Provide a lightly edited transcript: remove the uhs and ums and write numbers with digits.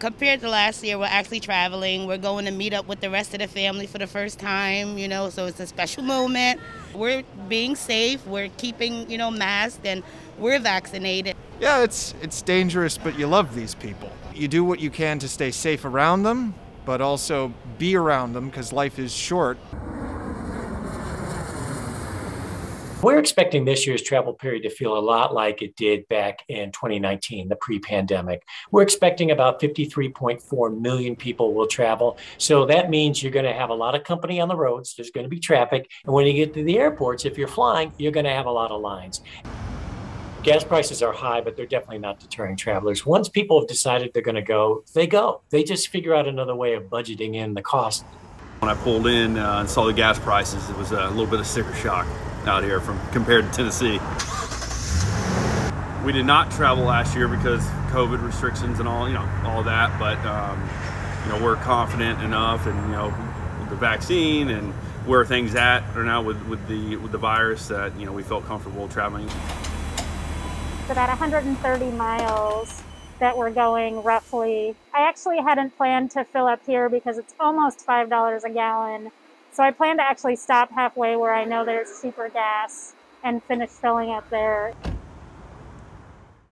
Compared to last year, we're actually traveling. We're going to meet up with the rest of the family for the first time, you know, so it's a special moment. We're being safe. We're keeping, you know, masks, and we're vaccinated. Yeah, it's dangerous, but you love these people. You do what you can to stay safe around them, but also be around them because life is short. We're expecting this year's travel period to feel a lot like it did back in 2019, the pre-pandemic. We're expecting about 53.4 million people will travel. So that means you're going to have a lot of company on the roads. There's going to be traffic. And when you get to the airports, if you're flying, you're going to have a lot of lines. Gas prices are high, but they're definitely not deterring travelers. Once people have decided they're going to go, they go. They just figure out another way of budgeting in the cost. When I pulled in and saw the gas prices, it was a little bit of sticker shock out here compared to Tennessee. We did not travel last year because COVID restrictions and all that, but we're confident enough, and the vaccine and where things at are now with the virus, that we felt comfortable traveling. About 130 miles that we're going roughly. I actually hadn't planned to fill up here because it's almost $5 a gallon. So I plan to actually stop halfway where I know there's cheaper gas and finish filling up there.